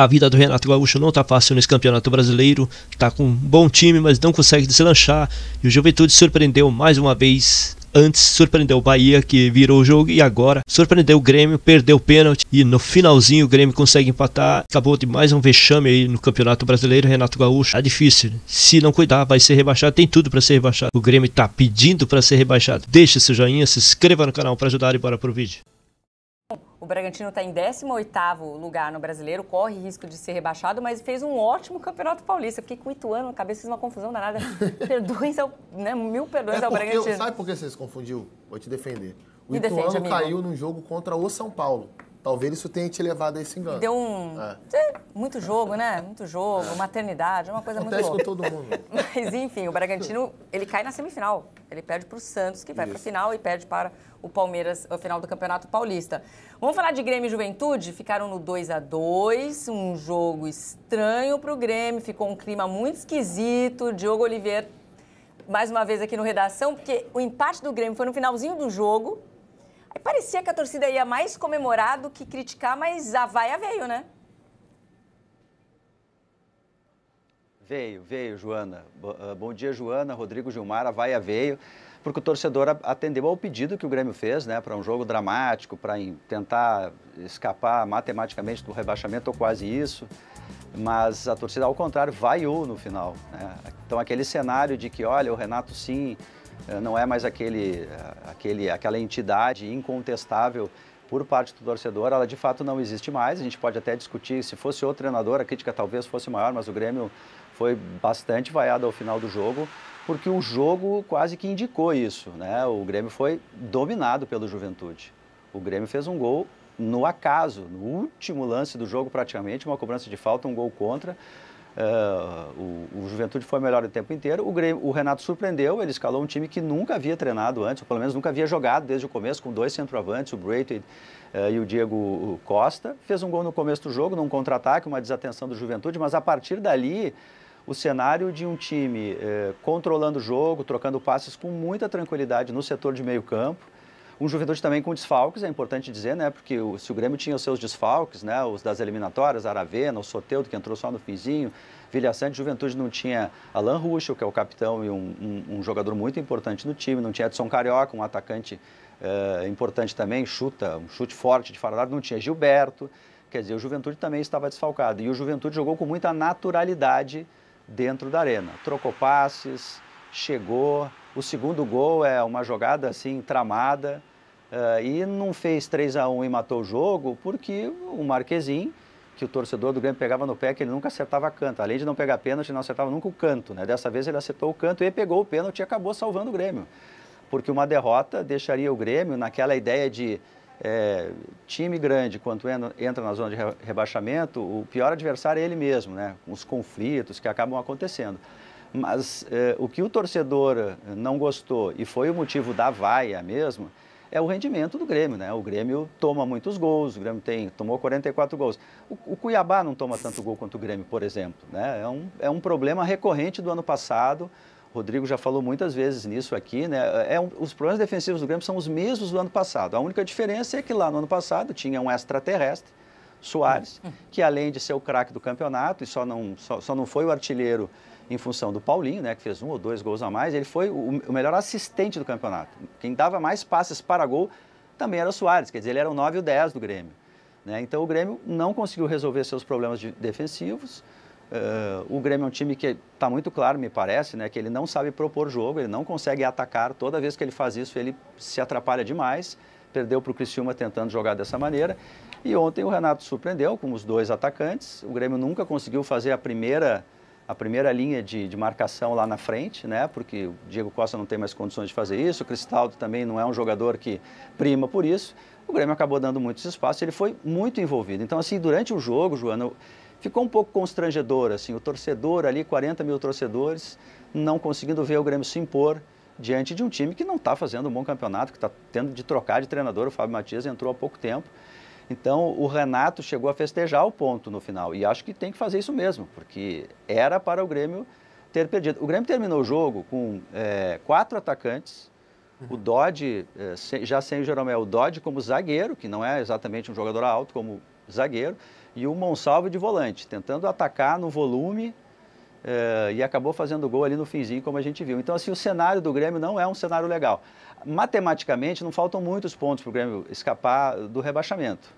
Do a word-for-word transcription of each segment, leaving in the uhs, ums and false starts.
A vida do Renato Gaúcho não está fácil nesse campeonato brasileiro. Está com um bom time, mas não consegue deslanchar. E o Juventude surpreendeu mais uma vez. Antes surpreendeu o Bahia, que virou o jogo, e agora surpreendeu o Grêmio, perdeu o pênalti e no finalzinho o Grêmio consegue empatar. Acabou de mais um vexame aí no Campeonato Brasileiro. Renato Gaúcho, tá difícil, né? Se não cuidar vai ser rebaixado, tem tudo para ser rebaixado. O Grêmio tá pedindo para ser rebaixado. Deixa seu joinha, se inscreva no canal para ajudar e bora pro vídeo. O Bragantino está em décimo oitavo lugar no Brasileiro, corre risco de ser rebaixado, mas fez um ótimo Campeonato Paulista. Fiquei com o Ituano na cabeça, fiz uma confusão danada. Perdões, ao, né, mil perdões é ao Bragantino. Eu, sabe por que você se confundiu? Vou te defender. O Me Ituano defende, caiu num jogo contra o São Paulo. Talvez isso tenha te levado a esse engano. Deu um... É. Muito jogo, né? Muito jogo, maternidade, uma coisa acontece muito louca. Acontece com todo mundo. Mas, enfim, o Bragantino, ele cai na semifinal. Ele perde para o Santos, que vai para a final, e perde para o Palmeiras, a final do Campeonato Paulista. Vamos falar de Grêmio e Juventude? Ficaram no dois a dois, um jogo estranho para o Grêmio, ficou um clima muito esquisito. Diogo Oliveira, mais uma vez aqui no Redação, porque o empate do Grêmio foi no finalzinho do jogo. Aí parecia que a torcida ia mais comemorar do que criticar, mas a vaia veio, né? Veio, veio, Joana. Bom dia, Joana, Rodrigo Gilmar, a vaia veio, porque o torcedor atendeu ao pedido que o Grêmio fez, né, para um jogo dramático, para tentar escapar matematicamente do rebaixamento ou quase isso, mas a torcida, ao contrário, vaiou no final, né? Então, aquele cenário de que, olha, o Renato sim, não é mais aquele, aquele, aquela entidade incontestável por parte do torcedor, ela de fato não existe mais. A gente pode até discutir, se fosse outro treinador, a crítica talvez fosse maior, mas o Grêmio foi bastante vaiado ao final do jogo, porque o jogo quase que indicou isso, né? O Grêmio foi dominado pelo Juventude. O Grêmio fez um gol no acaso, no último lance do jogo praticamente, uma cobrança de falta, um gol contra. Uh, o, o Juventude foi melhor o tempo inteiro. O, Grêmio, o Renato surpreendeu, ele escalou um time que nunca havia treinado antes, ou pelo menos nunca havia jogado desde o começo, com dois centroavantes, o Brayan uh, e o Diego Costa. Fez um gol no começo do jogo, num contra-ataque, uma desatenção do Juventude, mas a partir dali, o cenário de um time uh, controlando o jogo, trocando passes com muita tranquilidade no setor de meio campo. Um Juventude também com desfalques, é importante dizer, né? Porque o, se o Grêmio tinha os seus desfalques, né? Os das eliminatórias, Aravena, o Soteldo, que entrou só no finzinho, Villa Santos, Juventude não tinha Alan Ruschel, que é o capitão e um, um, um jogador muito importante no time, não tinha Edson Carioca, um atacante uh, importante também, chuta, um chute forte de fardado, não tinha Gilberto, quer dizer, o Juventude também estava desfalcado. E o Juventude jogou com muita naturalidade dentro da arena, trocou passes, chegou, o segundo gol é uma jogada assim, tramada, Uh, e não fez três a um e matou o jogo porque o Marquezin, que o torcedor do Grêmio pegava no pé, que ele nunca acertava canto. Além de não pegar pênalti, não acertava nunca o canto, né? Dessa vez ele acertou o canto e pegou o pênalti e acabou salvando o Grêmio. Porque uma derrota deixaria o Grêmio naquela ideia de é, time grande, quando entra na zona de re rebaixamento, o pior adversário é ele mesmo, né? Os conflitos que acabam acontecendo. Mas é, o que o torcedor não gostou, e foi o motivo da vaia mesmo, é o rendimento do Grêmio, né? O Grêmio toma muitos gols, o Grêmio tem, tomou quarenta e quatro gols. O, o Cuiabá não toma tanto gol quanto o Grêmio, por exemplo, né? É um, é um problema recorrente do ano passado, o Rodrigo já falou muitas vezes nisso aqui, né? É um, os problemas defensivos do Grêmio são os mesmos do ano passado. A única diferença é que lá no ano passado tinha um extraterrestre, Soares, que além de ser o craque do campeonato, e só não, só, só não foi o artilheiro em função do Paulinho, né, que fez um ou dois gols a mais, ele foi o, o melhor assistente do campeonato. Quem dava mais passes para gol também era o Soares, quer dizer, ele era o nove e o dez do Grêmio, né? Então o Grêmio não conseguiu resolver seus problemas de, defensivos. Uh, o Grêmio é um time que está muito claro, me parece, né, que ele não sabe propor jogo, ele não consegue atacar. Toda vez que ele faz isso, ele se atrapalha demais. Perdeu para o Criciúma tentando jogar dessa maneira. E ontem o Renato surpreendeu com os dois atacantes. O Grêmio nunca conseguiu fazer a primeira... a primeira linha de, de marcação lá na frente, né? Porque o Diego Costa não tem mais condições de fazer isso, o Cristaldo também não é um jogador que prima por isso. O Grêmio acabou dando muitos espaços, ele foi muito envolvido. Então, assim, durante o jogo, Joana, ficou um pouco constrangedor, assim, o torcedor ali, quarenta mil torcedores, não conseguindo ver o Grêmio se impor diante de um time que não está fazendo um bom campeonato, que está tendo de trocar de treinador. O Fábio Matias entrou há pouco tempo. Então, o Renato chegou a festejar o ponto no final, e acho que tem que fazer isso mesmo, porque era para o Grêmio ter perdido. O Grêmio terminou o jogo com é, quatro atacantes, o Dodi, é, sem, já sem o Jeromel, o Dodi como zagueiro, que não é exatamente um jogador alto, como zagueiro, e o Monsalve de volante, tentando atacar no volume eh, e acabou fazendo gol ali no finzinho, como a gente viu. Então, assim, o cenário do Grêmio não é um cenário legal. Matematicamente, não faltam muitos pontos para o Grêmio escapar do rebaixamento.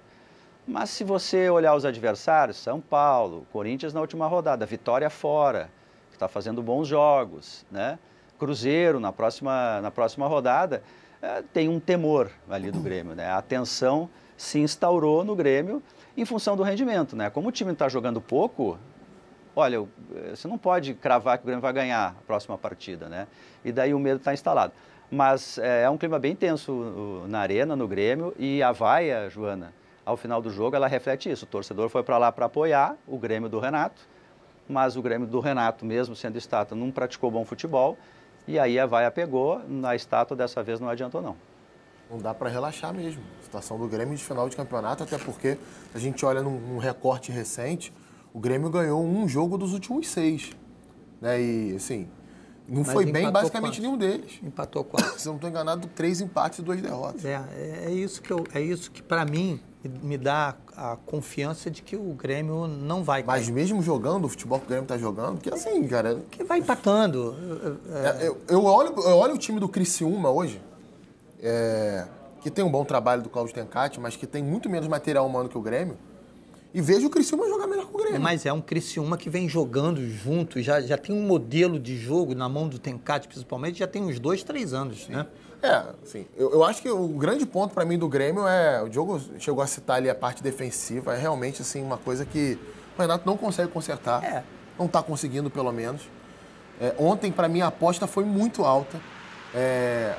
Mas se você olhar os adversários, São Paulo, Corinthians na última rodada, Vitória fora, que está fazendo bons jogos, né? Cruzeiro na próxima, na próxima rodada, é, tem um temor ali do Grêmio, né? A tensão se instaurou no Grêmio em função do rendimento, né? Como o time está jogando pouco, olha, você não pode cravar que o Grêmio vai ganhar a próxima partida, né? E daí o medo está instalado. Mas é, é um clima bem tenso na arena, no Grêmio, e a vaia, Joana, ao final do jogo, ela reflete isso. O torcedor foi para lá para apoiar o Grêmio do Renato, mas o Grêmio do Renato, mesmo sendo estátua, não praticou bom futebol. E aí a vaia pegou, na estátua dessa vez não adiantou, não. Não dá para relaxar mesmo. A situação do Grêmio de final de campeonato, até porque a gente olha num, num recorte recente, o Grêmio ganhou um jogo dos últimos seis. Né? E, assim, não mas foi bem basicamente quatro. Nenhum deles. Empatou quatro. Se eu não estou enganado, três empates e duas derrotas. É, é isso que, eu, é isso que para mim... me dá a confiança de que o Grêmio não vai cair. Mas mesmo jogando, o futebol que o Grêmio está jogando, que assim, cara... que vai empatando. É... Eu, eu, olho, eu olho o time do Criciúma hoje, é, que tem um bom trabalho do Claudio Tencati, mas que tem muito menos material humano que o Grêmio, e vejo o Criciúma jogar melhor que o Grêmio. Mas é um Criciúma que vem jogando junto, já, já tem um modelo de jogo na mão do Tencati, principalmente, já tem uns dois, três anos, sim, né? É, sim. Eu, eu acho que o grande ponto para mim do Grêmio é... O Diogo chegou a citar ali a parte defensiva. É realmente, assim, uma coisa que o Renato não consegue consertar. É. Não está conseguindo, pelo menos. É, ontem, para mim, a aposta foi muito alta. É,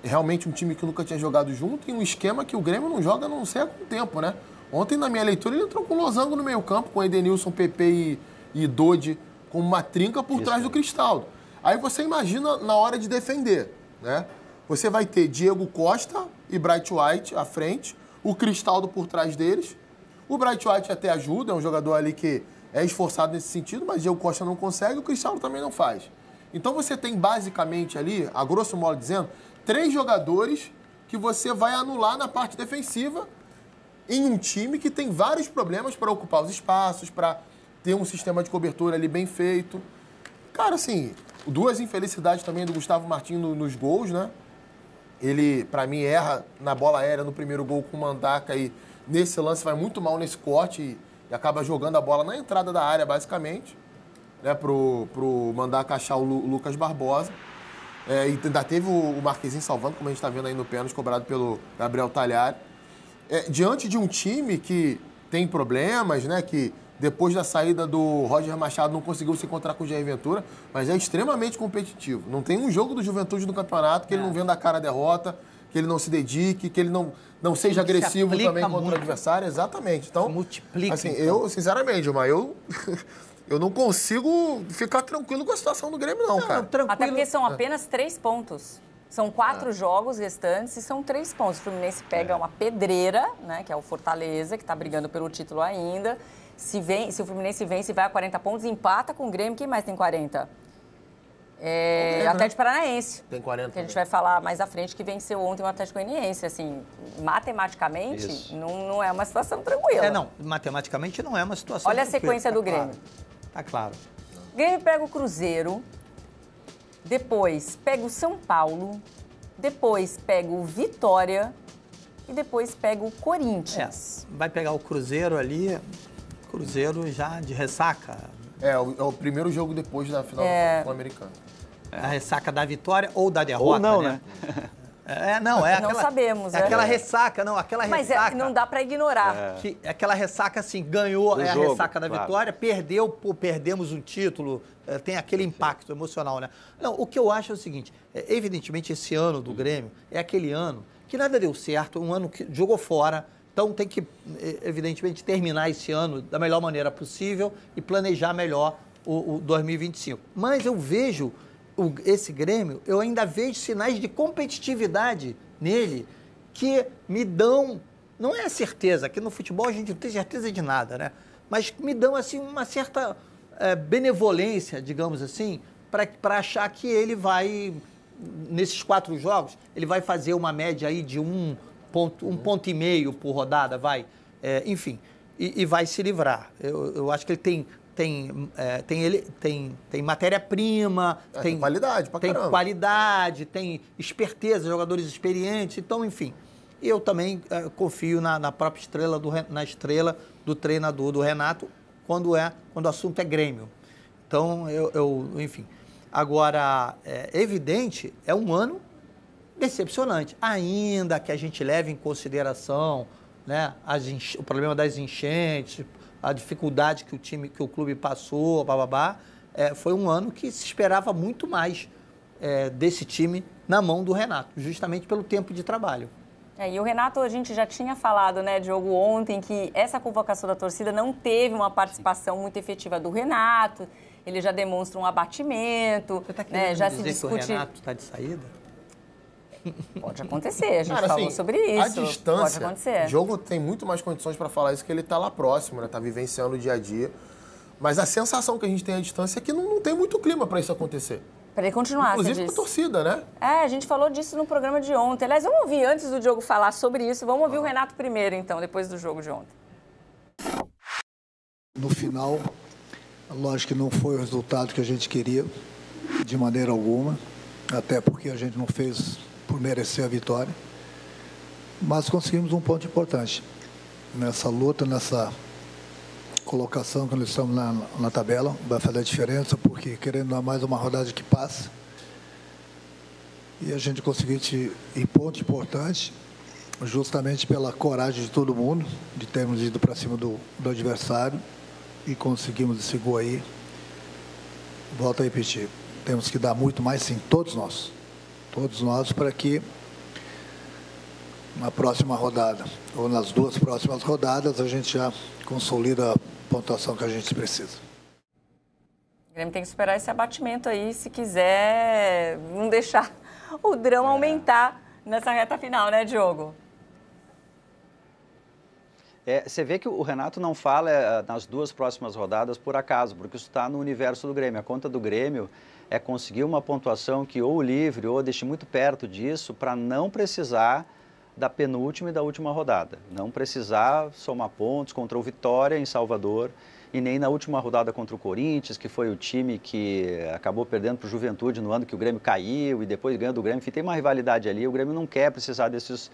realmente um time que nunca tinha jogado junto e um esquema que o Grêmio não joga não sei há quanto tempo, né? Ontem, na minha leitura, ele entrou com o Losango no meio campo, com Edenilson, Pepe e, e Dodi, com uma trinca por Isso trás é. do Cristaldo. Aí você imagina na hora de defender, né? Você vai ter Diego Costa e Bright White à frente, o Cristaldo por trás deles. O Bright White até ajuda, é um jogador ali que é esforçado nesse sentido, mas Diego Costa não consegue, o Cristaldo também não faz. Então você tem basicamente ali, a grosso modo dizendo, três jogadores que você vai anular na parte defensiva em um time que tem vários problemas para ocupar os espaços, para ter um sistema de cobertura ali bem feito. Cara, assim, duas infelicidades também do Gustavo Martins nos gols, né? Ele, para mim, erra na bola aérea no primeiro gol com o Mandaca e nesse lance vai muito mal nesse corte e, e acaba jogando a bola na entrada da área, basicamente, né, pro, pro Mandaca achar o Lu, Lucas Barbosa. É, e ainda teve o, o Marquezinho salvando, como a gente está vendo aí no pênalti, cobrado pelo Gabriel Talhari. É, diante de um time que tem problemas, né, que depois da saída do Roger Machado não conseguiu se encontrar com o Jair Ventura, mas é extremamente competitivo. Não tem um jogo do Juventude no campeonato que ele não venda a cara a derrota, que ele não se dedique, que ele não, não seja agressivo também contra o adversário. Exatamente. Então, multiplica. Assim, então. Eu, sinceramente, Gilmar, eu, eu não consigo ficar tranquilo com a situação do Grêmio, não, não cara. Tranquilo. Até porque são apenas três pontos. São quatro é. jogos restantes e são três pontos. O Fluminense pega é. uma pedreira, né, que é o Fortaleza, que está brigando pelo título ainda. Se, vem, se o Fluminense vence, vai a quarenta pontos, empata com o Grêmio. Quem mais tem quarenta? É, Grêmio, Atlético né? Paranaense. Tem quarenta. Que a gente vai falar mais à frente, que venceu ontem o Atlético Goianiense. Assim, matematicamente, não, não é uma situação tranquila. É, não. Matematicamente não é uma situação Olha tranquila. Olha a sequência tá do claro. Grêmio. Tá claro. O Grêmio pega o Cruzeiro. Depois pega o São Paulo, depois pega o Vitória e depois pega o Corinthians. É, vai pegar o Cruzeiro ali, Cruzeiro já de ressaca. É, o, é o primeiro jogo depois da final é... do Sul-Americano. É. A ressaca da vitória ou da derrota, ou não, né? né? É, não, é não aquela, sabemos, é é. aquela ressaca, não, aquela Mas ressaca... Mas é, não dá para ignorar. É. Que, aquela ressaca, assim, ganhou, do é jogo, a ressaca da claro. vitória, perdeu, pô, perdemos um título, é, tem aquele impacto Sim. emocional, né? Não, o que eu acho é o seguinte, é, evidentemente esse ano do Grêmio é aquele ano que nada deu certo, um ano que jogou fora, então tem que, evidentemente, terminar esse ano da melhor maneira possível e planejar melhor o, o dois mil e vinte e cinco. Mas eu vejo... O, esse Grêmio, eu ainda vejo sinais de competitividade nele que me dão, não é a certeza, que no futebol a gente não tem certeza de nada, né? Mas me dão, assim, uma certa é, benevolência, digamos assim, para achar que ele vai, nesses quatro jogos, ele vai fazer uma média aí de um ponto, um ponto e meio por rodada, vai, é, enfim... e, e vai se livrar. Eu, eu acho que ele tem... Tem, é, tem, ele, tem, tem matéria-prima, é, tem, tem qualidade, pra tem, qualidade tem esperteza, jogadores experientes, então, enfim. Eu também é, confio na, na própria estrela, do, na estrela do treinador, do Renato, quando, é, quando o assunto é Grêmio. Então, eu, eu enfim. Agora, é evidente, é um ano decepcionante, ainda que a gente leve em consideração, né, as enche, o problema das enchentes, a dificuldade que o time, que o clube passou, bababá, é, foi um ano que se esperava muito mais é, desse time na mão do Renato, justamente pelo tempo de trabalho. É, e o Renato, a gente já tinha falado, né, Diogo, ontem, que essa convocação da torcida não teve uma participação muito efetiva do Renato, ele já demonstra um abatimento, Você tá querendo né, já dizer se discute... que o Renato está de saída? Pode acontecer, a gente Cara, falou assim, sobre isso. A distância, pode acontecer. O Diogo tem muito mais condições para falar isso, que ele tá lá próximo, né? Tá vivenciando o dia a dia. Mas a sensação que a gente tem à distância é que não, não tem muito clima para isso acontecer. Para ele continuar, inclusive com a torcida, né? É, a gente falou disso no programa de ontem. Aliás, vamos ouvir antes do Diogo falar sobre isso. Vamos ouvir ah. o Renato primeiro, então, depois do jogo de ontem. No final, lógico que não foi o resultado que a gente queria, de maneira alguma. Até porque a gente não fez... por merecer a vitória, mas conseguimos um ponto importante nessa luta, nessa colocação que nós estamos na, na tabela, vai fazer a diferença, porque querendo dar mais uma rodada que passa, e a gente conseguiu um ponto importante, justamente pela coragem de todo mundo, de termos ido para cima do, do adversário, e conseguimos esse gol aí. Volto a repetir, temos que dar muito mais, sim, todos nós. Todos nós, para que na próxima rodada, ou nas duas próximas rodadas, a gente já consolida a pontuação que a gente precisa. O Grêmio tem que superar esse abatimento aí, se quiser não deixar o drama é. aumentar nessa reta final, né, Diogo? É, você vê que o Renato não fala é, nas duas próximas rodadas por acaso, porque isso está no universo do Grêmio. A conta do Grêmio é conseguir uma pontuação que ou livre ou deixe muito perto disso para não precisar da penúltima e da última rodada. Não precisar somar pontos contra o Vitória em Salvador e nem na última rodada contra o Corinthians, que foi o time que acabou perdendo para o Juventude no ano que o Grêmio caiu e depois ganhou do Grêmio. Enfim, tem uma rivalidade ali, o Grêmio não quer precisar desses...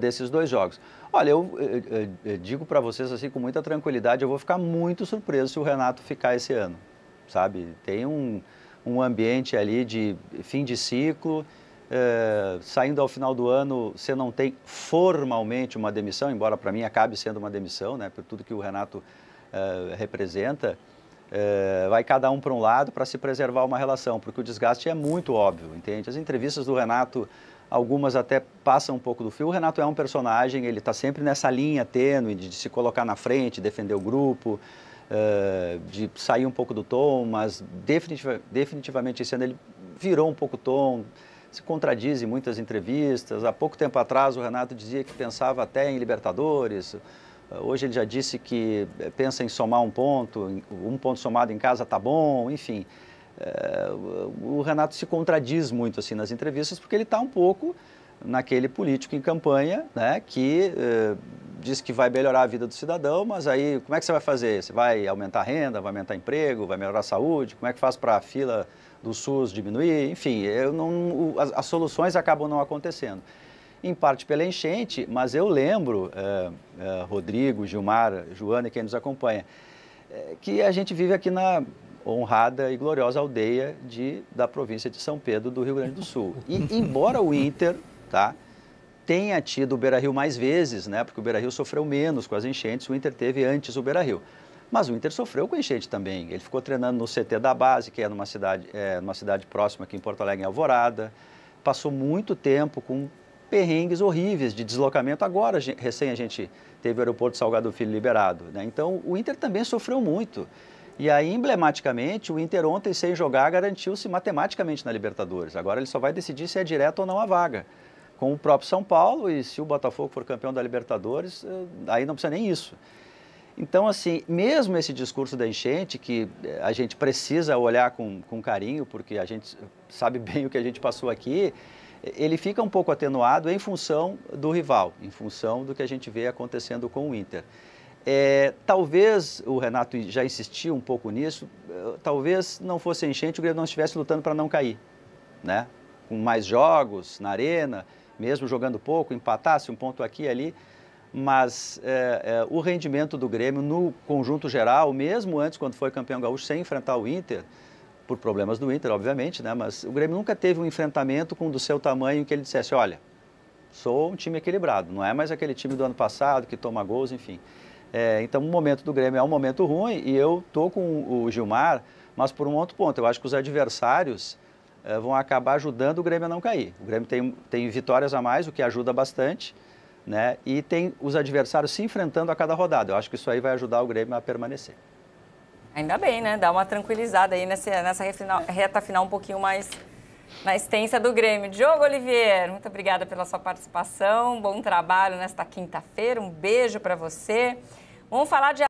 desses dois jogos. Olha, eu, eu, eu digo para vocês assim com muita tranquilidade, eu vou ficar muito surpreso se o Renato ficar esse ano, sabe? Tem um, um ambiente ali de fim de ciclo, é, saindo ao final do ano, você não tem formalmente uma demissão, embora para mim acabe sendo uma demissão, né? Por tudo que o Renato é, representa, é, vai cada um para um lado para se preservar uma relação, porque o desgaste é muito óbvio, entende? As entrevistas do Renato... Algumas até passam um pouco do fio. O Renato é um personagem, ele está sempre nessa linha tênue de se colocar na frente, defender o grupo, de sair um pouco do tom, mas definitivamente esse ano ele virou um pouco o tom, se contradiz em muitas entrevistas. Há pouco tempo atrás o Renato dizia que pensava até em Libertadores, hoje ele já disse que pensa em somar um ponto, um ponto somado em casa tá bom, enfim... O Renato se contradiz muito assim nas entrevistas, porque ele está um pouco naquele político em campanha, né, que eh, diz que vai melhorar a vida do cidadão, mas aí como é que você vai fazer? Você vai aumentar a renda, vai aumentar emprego, vai melhorar a saúde? Como é que faz para a fila do SUS diminuir? Enfim, eu não, as, as soluções acabam não acontecendo. Em parte pela enchente, mas eu lembro, eh, eh, Rodrigo, Gilmar, Joana e quem nos acompanha, eh, que a gente vive aqui na... honrada e gloriosa aldeia de, da província de São Pedro, do Rio Grande do Sul. E embora o Inter tá, tenha tido o Beira-Rio mais vezes, né, porque o Beira-Rio sofreu menos com as enchentes, o Inter teve antes o Beira-Rio. Mas o Inter sofreu com enchente também. Ele ficou treinando no C T da base, que é numa cidade, é, numa cidade próxima aqui em Porto Alegre, em Alvorada. Passou muito tempo com perrengues horríveis de deslocamento. Agora, recém, a gente teve o aeroporto Salgado Filho liberado, né? Então, o Inter também sofreu muito. E aí, emblematicamente, o Inter ontem, sem jogar, garantiu-se matematicamente na Libertadores. Agora ele só vai decidir se é direto ou não a vaga. Com o próprio São Paulo, e se o Botafogo for campeão da Libertadores, aí não precisa nem isso. Então, assim, mesmo esse discurso da enchente, que a gente precisa olhar com, com carinho, porque a gente sabe bem o que a gente passou aqui, ele fica um pouco atenuado em função do rival, em função do que a gente vê acontecendo com o Inter. É, talvez, o Renato já insistiu um pouco nisso, talvez não fosse enchente, o Grêmio não estivesse lutando para não cair, né? Com mais jogos na arena, mesmo jogando pouco, empatasse um ponto aqui e ali, mas é, é, o rendimento do Grêmio no conjunto geral, mesmo antes quando foi campeão gaúcho, sem enfrentar o Inter, por problemas do Inter, obviamente, né? Mas o Grêmio nunca teve um enfrentamento com um do seu tamanho que ele dissesse, olha, sou um time equilibrado, não é mais aquele time do ano passado que toma gols, enfim. É, então, o momento do Grêmio é um momento ruim e eu estou com o Gilmar, mas por um outro ponto. Eu acho que os adversários é, vão acabar ajudando o Grêmio a não cair. O Grêmio tem, tem vitórias a mais, o que ajuda bastante, né? E tem os adversários se enfrentando a cada rodada. Eu acho que isso aí vai ajudar o Grêmio a permanecer. Ainda bem, né? Dá uma tranquilizada aí nessa, nessa reta final um pouquinho mais na extensão do Grêmio. Diogo Oliveira, muito obrigada pela sua participação, bom trabalho nesta quinta-feira, um beijo para você. Vamos falar de